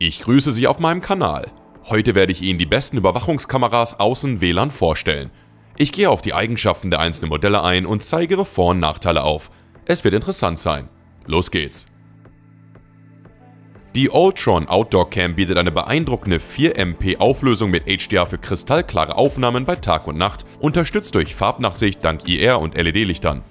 Ich grüße Sie auf meinem Kanal. Heute werde ich Ihnen die besten Überwachungskameras außen WLAN vorstellen. Ich gehe auf die Eigenschaften der einzelnen Modelle ein und zeige ihre Vor- und Nachteile auf. Es wird interessant sein. Los geht's! Die Owltron Outdoor Cam bietet eine beeindruckende 4MP Auflösung mit HDR für kristallklare Aufnahmen bei Tag und Nacht, unterstützt durch Farbnachtsicht dank IR und LED-Lichtern.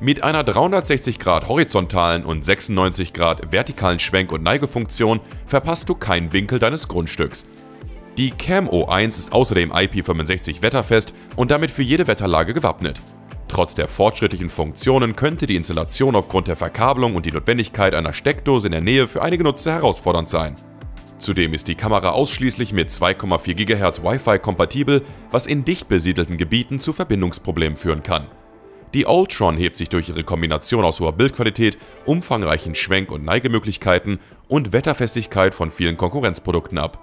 Mit einer 360 Grad horizontalen und 96 Grad vertikalen Schwenk- und Neigefunktion verpasst du keinen Winkel deines Grundstücks. Die Cam O1 ist außerdem IP65 wetterfest und damit für jede Wetterlage gewappnet. Trotz der fortschrittlichen Funktionen könnte die Installation aufgrund der Verkabelung und die Notwendigkeit einer Steckdose in der Nähe für einige Nutzer herausfordernd sein. Zudem ist die Kamera ausschließlich mit 2,4 GHz Wi-Fi kompatibel, was in dicht besiedelten Gebieten zu Verbindungsproblemen führen kann. Die Owltron hebt sich durch ihre Kombination aus hoher Bildqualität, umfangreichen Schwenk- und Neigemöglichkeiten und Wetterfestigkeit von vielen Konkurrenzprodukten ab.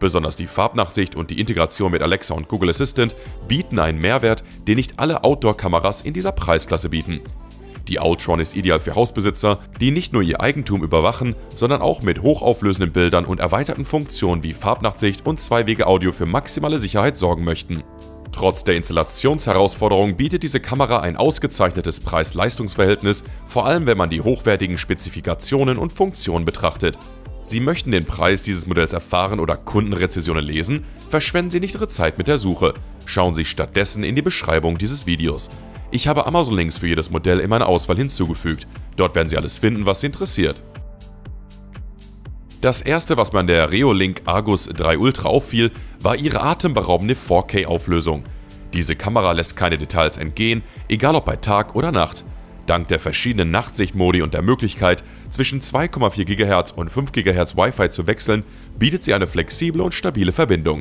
Besonders die Farbnachsicht und die Integration mit Alexa und Google Assistant bieten einen Mehrwert, den nicht alle Outdoor-Kameras in dieser Preisklasse bieten. Die Owltron ist ideal für Hausbesitzer, die nicht nur ihr Eigentum überwachen, sondern auch mit hochauflösenden Bildern und erweiterten Funktionen wie Farbnachsicht und Zwei-Wege-Audio für maximale Sicherheit sorgen möchten. Trotz der Installationsherausforderung bietet diese Kamera ein ausgezeichnetes Preis-Leistungs-Verhältnis, vor allem wenn man die hochwertigen Spezifikationen und Funktionen betrachtet. Sie möchten den Preis dieses Modells erfahren oder Kundenrezensionen lesen? Verschwenden Sie nicht Ihre Zeit mit der Suche. Schauen Sie stattdessen in die Beschreibung dieses Videos. Ich habe Amazon-Links für jedes Modell in meine Auswahl hinzugefügt. Dort werden Sie alles finden, was Sie interessiert. Das erste, was mir an der Reolink Argus 3 Ultra auffiel, war ihre atemberaubende 4K-Auflösung. Diese Kamera lässt keine Details entgehen, egal ob bei Tag oder Nacht. Dank der verschiedenen Nachtsichtmodi und der Möglichkeit, zwischen 2,4 GHz und 5 GHz Wi-Fi zu wechseln, bietet sie eine flexible und stabile Verbindung.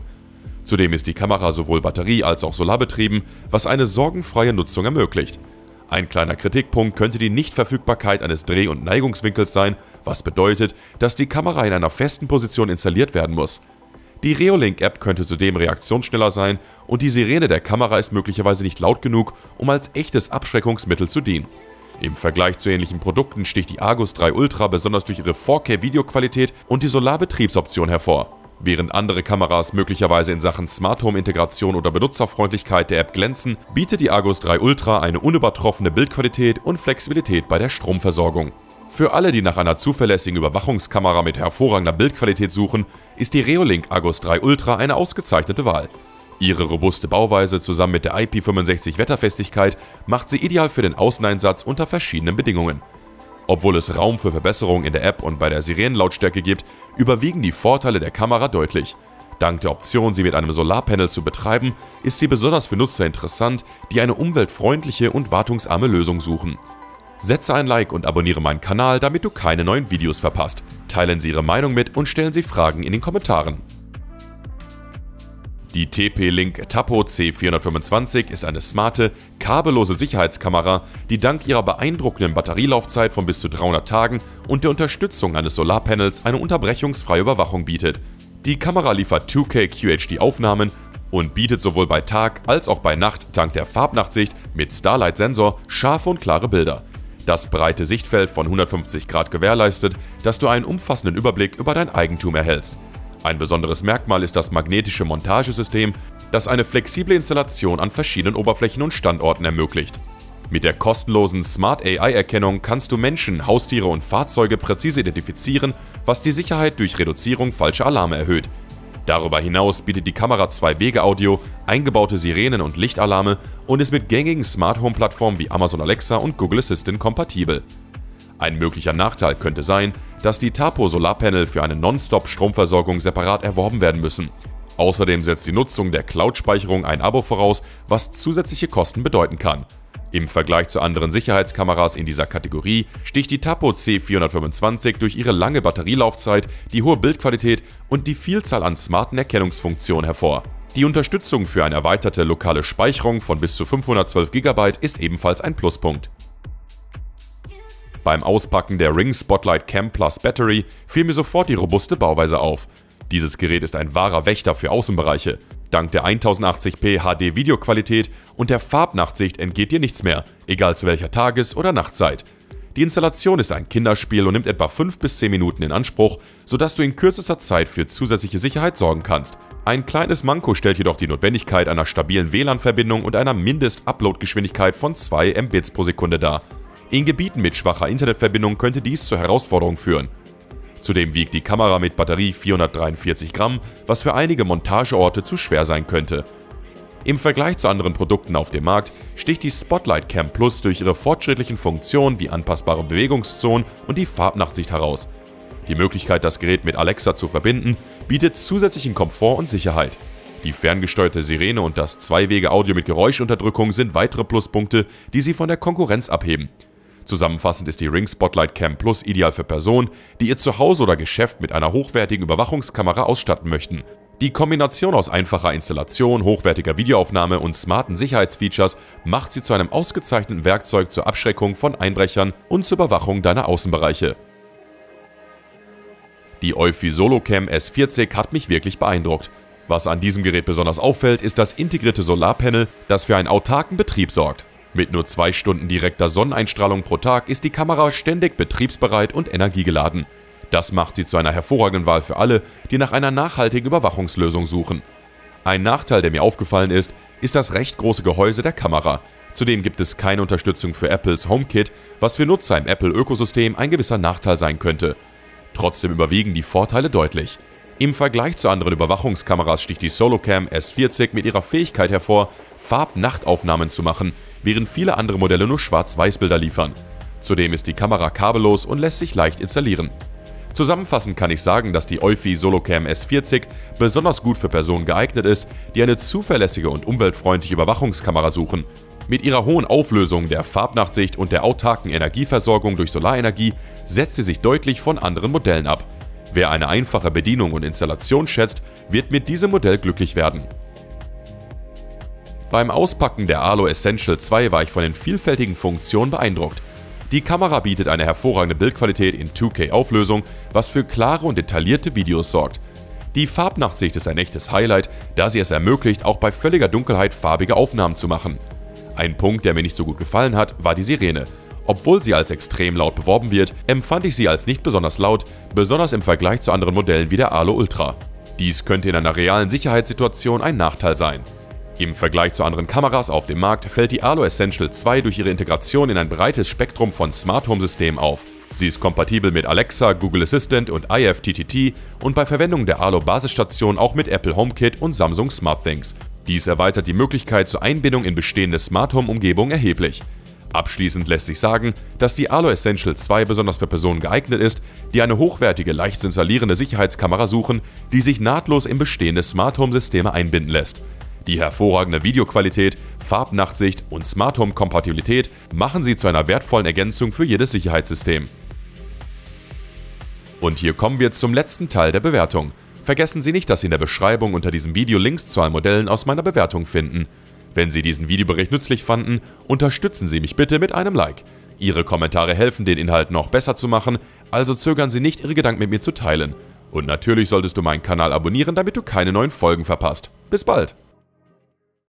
Zudem ist die Kamera sowohl batterie- als auch solarbetrieben, was eine sorgenfreie Nutzung ermöglicht. Ein kleiner Kritikpunkt könnte die Nichtverfügbarkeit eines Dreh- und Neigungswinkels sein, was bedeutet, dass die Kamera in einer festen Position installiert werden muss. Die Reolink-App könnte zudem reaktionsschneller sein und die Sirene der Kamera ist möglicherweise nicht laut genug, um als echtes Abschreckungsmittel zu dienen. Im Vergleich zu ähnlichen Produkten sticht die Argus 3 Ultra besonders durch ihre 4K-Videoqualität und die Solarbetriebsoption hervor. Während andere Kameras möglicherweise in Sachen Smart Home-Integration oder Benutzerfreundlichkeit der App glänzen, bietet die Argus 3 Ultra eine unübertroffene Bildqualität und Flexibilität bei der Stromversorgung. Für alle, die nach einer zuverlässigen Überwachungskamera mit hervorragender Bildqualität suchen, ist die Reolink Argus 3 Ultra eine ausgezeichnete Wahl. Ihre robuste Bauweise zusammen mit der IP65 Wetterfestigkeit macht sie ideal für den Außeneinsatz unter verschiedenen Bedingungen. Obwohl es Raum für Verbesserungen in der App und bei der Sirenenlautstärke gibt, überwiegen die Vorteile der Kamera deutlich. Dank der Option, sie mit einem Solarpanel zu betreiben, ist sie besonders für Nutzer interessant, die eine umweltfreundliche und wartungsarme Lösung suchen. Setze ein Like und abonniere meinen Kanal, damit du keine neuen Videos verpasst. Teilen Sie Ihre Meinung mit und stellen Sie Fragen in den Kommentaren. Die TP-Link Tapo C425 ist eine smarte, kabellose Sicherheitskamera, die dank ihrer beeindruckenden Batterielaufzeit von bis zu 300 Tagen und der Unterstützung eines Solarpanels eine unterbrechungsfreie Überwachung bietet. Die Kamera liefert 2K QHD-Aufnahmen und bietet sowohl bei Tag als auch bei Nacht dank der Farbnachtsicht mit Starlight-Sensor scharfe und klare Bilder. Das breite Sichtfeld von 150 Grad gewährleistet, dass du einen umfassenden Überblick über dein Eigentum erhältst. Ein besonderes Merkmal ist das magnetische Montagesystem, das eine flexible Installation an verschiedenen Oberflächen und Standorten ermöglicht. Mit der kostenlosen Smart AI-Erkennung kannst du Menschen, Haustiere und Fahrzeuge präzise identifizieren, was die Sicherheit durch Reduzierung falscher Alarme erhöht. Darüber hinaus bietet die Kamera Zwei-Wege-Audio, eingebaute Sirenen und Lichtalarme und ist mit gängigen Smart-Home-Plattformen wie Amazon Alexa und Google Assistant kompatibel. Ein möglicher Nachteil könnte sein, dass die Tapo-Solarpanel für eine Non-Stop-Stromversorgung separat erworben werden müssen. Außerdem setzt die Nutzung der Cloud-Speicherung ein Abo voraus, was zusätzliche Kosten bedeuten kann. Im Vergleich zu anderen Sicherheitskameras in dieser Kategorie sticht die Tapo C425 durch ihre lange Batterielaufzeit, die hohe Bildqualität und die Vielzahl an smarten Erkennungsfunktionen hervor. Die Unterstützung für eine erweiterte lokale Speicherung von bis zu 512 GB ist ebenfalls ein Pluspunkt. Beim Auspacken der Ring Spotlight Cam Plus Battery fiel mir sofort die robuste Bauweise auf. Dieses Gerät ist ein wahrer Wächter für Außenbereiche. Dank der 1080p HD-Videoqualität und der Farbnachtsicht entgeht dir nichts mehr, egal zu welcher Tages- oder Nachtzeit. Die Installation ist ein Kinderspiel und nimmt etwa 5 bis 10 Minuten in Anspruch, sodass du in kürzester Zeit für zusätzliche Sicherheit sorgen kannst. Ein kleines Manko stellt jedoch die Notwendigkeit einer stabilen WLAN-Verbindung und einer Mindest-Upload-Geschwindigkeit von 2 Mbits pro Sekunde dar. In Gebieten mit schwacher Internetverbindung könnte dies zur Herausforderung führen. Zudem wiegt die Kamera mit Batterie 443 Gramm, was für einige Montageorte zu schwer sein könnte. Im Vergleich zu anderen Produkten auf dem Markt sticht die Spotlight Cam Plus durch ihre fortschrittlichen Funktionen wie anpassbare Bewegungszonen und die Farbnachtsicht heraus. Die Möglichkeit, das Gerät mit Alexa zu verbinden, bietet zusätzlichen Komfort und Sicherheit. Die ferngesteuerte Sirene und das 2-Wege-Audio mit Geräuschunterdrückung sind weitere Pluspunkte, die sie von der Konkurrenz abheben. Zusammenfassend ist die Ring Spotlight Cam Plus ideal für Personen, die ihr Zuhause oder Geschäft mit einer hochwertigen Überwachungskamera ausstatten möchten. Die Kombination aus einfacher Installation, hochwertiger Videoaufnahme und smarten Sicherheitsfeatures macht sie zu einem ausgezeichneten Werkzeug zur Abschreckung von Einbrechern und zur Überwachung deiner Außenbereiche. Die Eufy SoloCam S340 hat mich wirklich beeindruckt. Was an diesem Gerät besonders auffällt, ist das integrierte Solarpanel, das für einen autarken Betrieb sorgt. Mit nur 2 Stunden direkter Sonneneinstrahlung pro Tag ist die Kamera ständig betriebsbereit und energiegeladen. Das macht sie zu einer hervorragenden Wahl für alle, die nach einer nachhaltigen Überwachungslösung suchen. Ein Nachteil, der mir aufgefallen ist, ist das recht große Gehäuse der Kamera. Zudem gibt es keine Unterstützung für Apples HomeKit, was für Nutzer im Apple-Ökosystem ein gewisser Nachteil sein könnte. Trotzdem überwiegen die Vorteile deutlich. Im Vergleich zu anderen Überwachungskameras sticht die SoloCam S340 mit ihrer Fähigkeit hervor, Farb-Nachtaufnahmen zu machen, während viele andere Modelle nur Schwarz-Weiß-Bilder liefern. Zudem ist die Kamera kabellos und lässt sich leicht installieren. Zusammenfassend kann ich sagen, dass die Eufy SoloCam S340 besonders gut für Personen geeignet ist, die eine zuverlässige und umweltfreundliche Überwachungskamera suchen. Mit ihrer hohen Auflösung, der Farbnachtsicht und der autarken Energieversorgung durch Solarenergie setzt sie sich deutlich von anderen Modellen ab. Wer eine einfache Bedienung und Installation schätzt, wird mit diesem Modell glücklich werden. Beim Auspacken der Arlo Essential 2 war ich von den vielfältigen Funktionen beeindruckt. Die Kamera bietet eine hervorragende Bildqualität in 2K-Auflösung, was für klare und detaillierte Videos sorgt. Die Farbnachtsicht ist ein echtes Highlight, da sie es ermöglicht, auch bei völliger Dunkelheit farbige Aufnahmen zu machen. Ein Punkt, der mir nicht so gut gefallen hat, war die Sirene. Obwohl sie als extrem laut beworben wird, empfand ich sie als nicht besonders laut, besonders im Vergleich zu anderen Modellen wie der Arlo Ultra. Dies könnte in einer realen Sicherheitssituation ein Nachteil sein. Im Vergleich zu anderen Kameras auf dem Markt fällt die Arlo Essential 2 durch ihre Integration in ein breites Spektrum von Smart Home Systemen auf. Sie ist kompatibel mit Alexa, Google Assistant und IFTTT und bei Verwendung der Arlo Basisstation auch mit Apple HomeKit und Samsung SmartThings. Dies erweitert die Möglichkeit zur Einbindung in bestehende Smart Home Umgebungen erheblich. Abschließend lässt sich sagen, dass die Arlo Essential 2 besonders für Personen geeignet ist, die eine hochwertige, leicht zu installierende Sicherheitskamera suchen, die sich nahtlos in bestehende Smart Home Systeme einbinden lässt. Die hervorragende Videoqualität, Farbnachtsicht und Smart Home Kompatibilität machen sie zu einer wertvollen Ergänzung für jedes Sicherheitssystem. Und hier kommen wir zum letzten Teil der Bewertung. Vergessen Sie nicht, dass Sie in der Beschreibung unter diesem Video Links zu allen Modellen aus meiner Bewertung finden. Wenn Sie diesen Videobericht nützlich fanden, unterstützen Sie mich bitte mit einem Like. Ihre Kommentare helfen, den Inhalt noch besser zu machen, also zögern Sie nicht, Ihre Gedanken mit mir zu teilen. Und natürlich solltest du meinen Kanal abonnieren, damit du keine neuen Folgen verpasst. Bis bald!